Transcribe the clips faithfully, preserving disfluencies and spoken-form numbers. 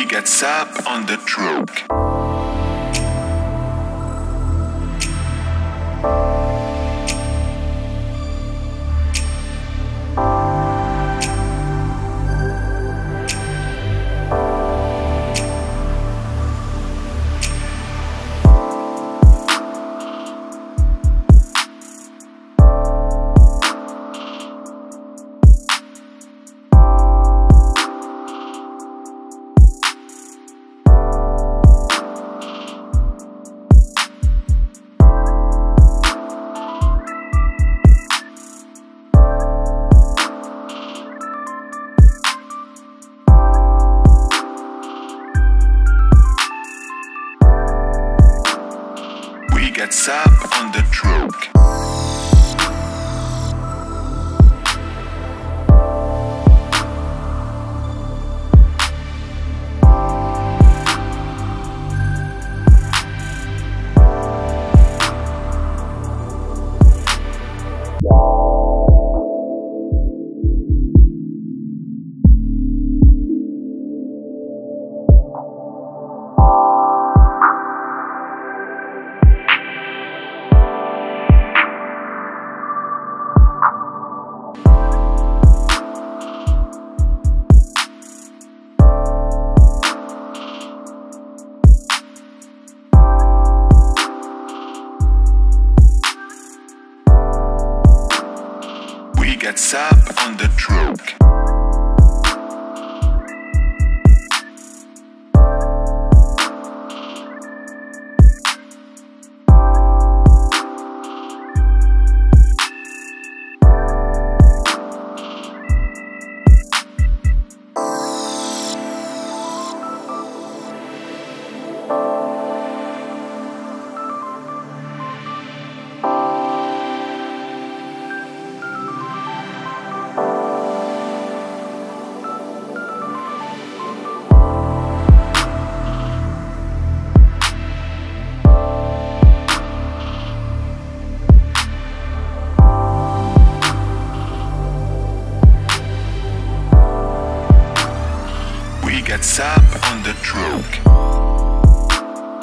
he gets up on the truck. Gets up on the truck. Gets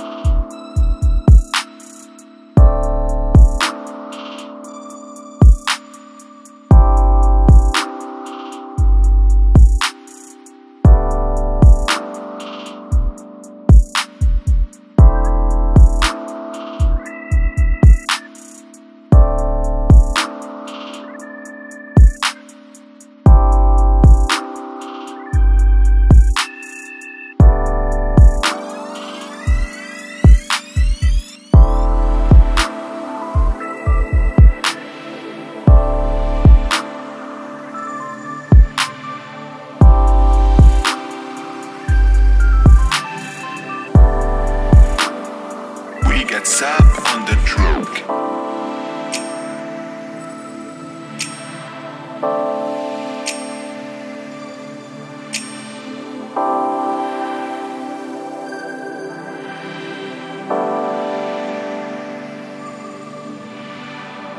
up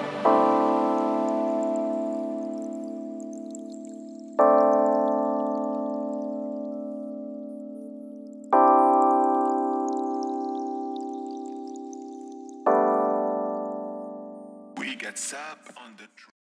on the truck. Gets up on the truck. Gets up on the truck. Gets up on the truck.